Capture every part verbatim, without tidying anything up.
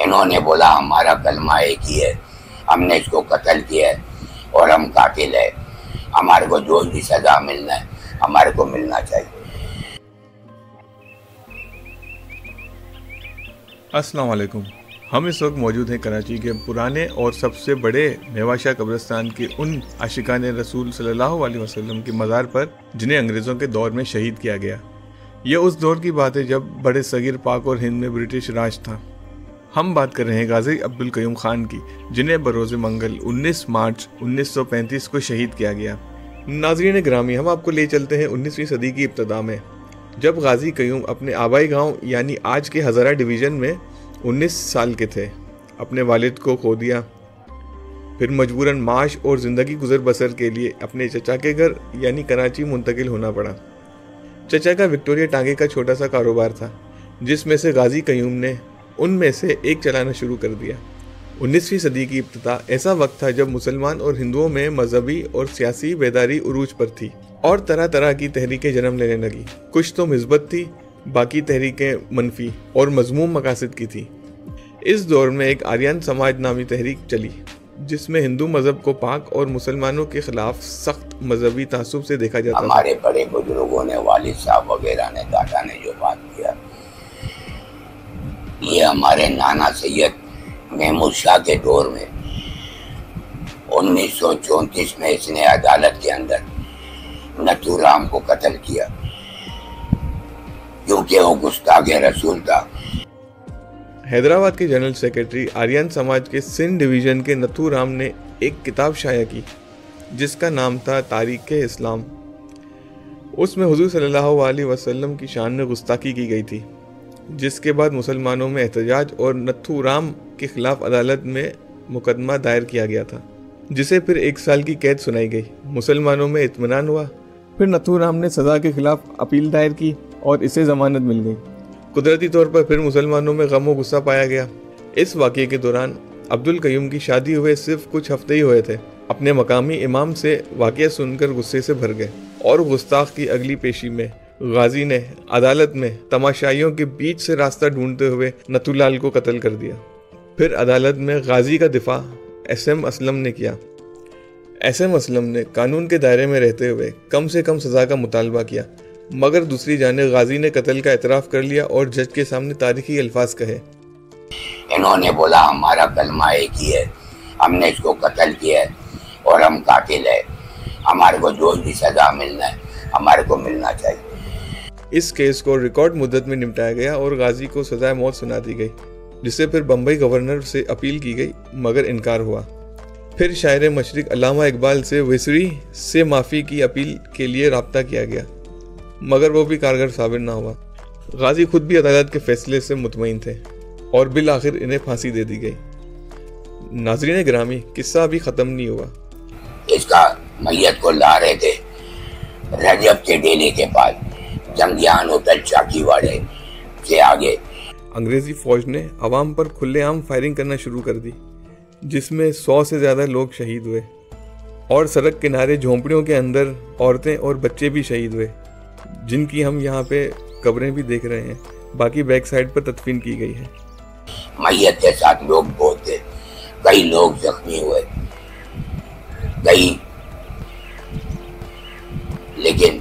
इन्होंने बोला हमारा कलमा एक ही है, हमने इसको कत्ल किया है और हम कातिल है, हमारे को जो भी सजा मिलना है हमारे को मिलना चाहिए। अस्सलाम वालेकुम। हम इस वक्त मौजूद हैं कराची के पुराने और सबसे बड़े मेवा शाह कब्रस्तान के उन आशिकाने रसूल सल्लल्लाहु अलैहि वसल्लम की मज़ार पर जिन्हें अंग्रेज़ों के दौर में शहीद किया गया। यह उस दौर की बात है जब बड़े सगीर पाक और हिंद में ब्रिटिश राज था। हम बात कर रहे हैं गाजी अब्दुल कयूम खान की, जिन्हें बरोज़ मंगल उन्नीस मार्च उन्नीस सौ पैंतीस को शहीद किया गया। नाज़रीन ग्रामी, हम आपको ले चलते हैं उन्नीसवीं सदी की इब्तदा में, जब गाजी कयूम अपने आबाई गांव यानी आज के हज़ारा डिवीज़न में उन्नीस साल के थे। अपने वालिद को खो दिया, फिर मजबूरन माश और ज़िंदगी गुजर बसर के लिए अपने चचा के घर यानी कराची मुंतकिल होना पड़ा। चचा का विक्टोरिया टाँगे का छोटा सा कारोबार था, जिसमें से गाजी कयूम ने उनमें से एक चलाना शुरू कर दिया। उन्नीसवीं सदी की इब्तदा ऐसा वक्त था जब मुसलमान और हिंदुओं में मजहबी और सियासी बेदारी उरूज पर थी और तरह तरह की तहरीकें जन्म लेने लगी। कुछ तो मिस्बत थी, बाकी तहरीकें मनफी और मजमूम मकासद की थी। इस दौर में एक आर्यन समाज नामी तहरीक चली, जिसमें हिंदू मजहब को पाक और मुसलमानों के खिलाफ सख्त मजहबी तआस्सुब से देखा जाता। हमारे बड़े बुजुर्गों ने, वालिद साहब वगैरह ने, दादा ने जो बात किया, ये हमारे नाना सैयद महमूद शाह के दौर में उन्नीस सौ चौंतीस में इसने अदालत के अंदर नत्थूराम को कत्ल किया, क्योंकि वो गुस्ताखे रसूल था। हैदराबाद के जनरल सेक्रेटरी आर्यन समाज के सिंध डिवीज़न के नत्थूराम ने एक किताब शाया की, जिसका नाम था तारीख़ इस्लाम। उसमें हुजूर सल्लल्लाहु अलैहि वसल्लम की शान में गुस्ताखी की गई थी, जिसके बाद मुसलमानों में एहतजाज और नत्थूराम के खिलाफ अदालत में मुकदमा दायर किया गया था, जिसे फिर एक साल की कैद सुनाई गई। मुसलमानों में इत्मीनान हुआ, फिर नत्थूराम ने सज़ा के खिलाफ अपील दायर की और इसे ज़मानत मिल गई। कुदरती तौर पर फिर मुसलमानों में गम व गुस्सा पाया गया। इस वाक़े के दौरान अब्दुल कयूम की शादी हुए सिर्फ कुछ हफ्ते ही हुए थे। अपने मकामी इमाम से वाक़या सुनकर गुस्से से भर गए और गुस्ताख की अगली पेशी में गाजी ने अदालत में तमाशाइयों के बीच से रास्ता ढूंढते हुए नतूलाल को कत्ल कर दिया। फिर अदालत में गाजी का दिफा एस एम असलम ने किया। एस एम असलम ने कानून के दायरे में रहते हुए कम से कम सज़ा का मुतालबा किया, मगर दूसरी जाने गाजी ने कत्ल का एतराफ़ कर लिया और जज के सामने तारीखी अल्फाज कहे। इन्होंने बोला हमारा कलमा एक ही है, हमने इसको कत्ल किया है और हम कातिल है, हमारे को जो भी सज़ा मिलना है हमारे को मिलना चाहिए। इस केस को रिकॉर्ड मुद्दत में निपटाया गया और गाजी को सजाए मौत सुना दी गई, जिससे फिर बम्बई गवर्नर से अपील की गई मगर इनकार हुआ। फिर शायर मशरिक अल्लामा इकबाल से विसरी से माफ़ी की अपील के लिए रब्ता किया गया, मगर वो भी कारगर साबित ना हुआ। गाजी खुद भी अदालत के फैसले से मुतमईन थे और बिल आखिर इन्हें फांसी दे दी गई। नाजरीन ग्रामी, किस्सा भी ख़त्म नहीं हुआ। इसका मैयत को ला रहे थे रजब के डेले के बाद जंगियान होटल चाकी वाले के आगे। अंग्रेजी फौज ने अवाम पर खुलेआम फायरिंग करना शुरू कर दी, जिसमें सौ से ज़्यादा लोग शहीद हुए और सड़क किनारे झोंपड़ियों के अंदर औरतें और बच्चे भी शहीद हुए, जिनकी हम यहाँ पे कब्रें भी देख रहे हैं। बाकी बैक साइड पर तदफीन की गई है। मैयत के साथ लोग बहुत थे, कई लोग जख्मी हुए, कई लेकिन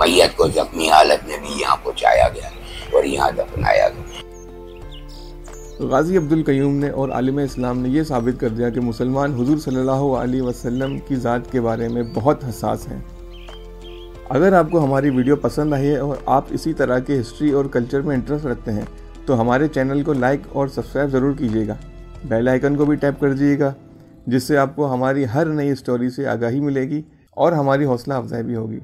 मैयत को जख्मी हालत में भी यहाँ पहुँचाया गया और यहाँ दफनाया गया। गाजी अब्दुल कयूम ने और आलिम इस्लाम ने यह साबित कर दिया कि मुसलमान हुजूर सल्लल्लाहु अलैहि वसल्लम की ज़ात के बारे में बहुत हसास हैं। अगर आपको हमारी वीडियो पसंद आई है और आप इसी तरह के हिस्ट्री और कल्चर में इंटरेस्ट रखते हैं तो हमारे चैनल को लाइक और सब्सक्राइब ज़रूर कीजिएगा। बेल आइकन को भी टैप कर दीजिएगा, जिससे आपको हमारी हर नई स्टोरी से आगाही मिलेगी और हमारी हौसला अफजाई भी होगी।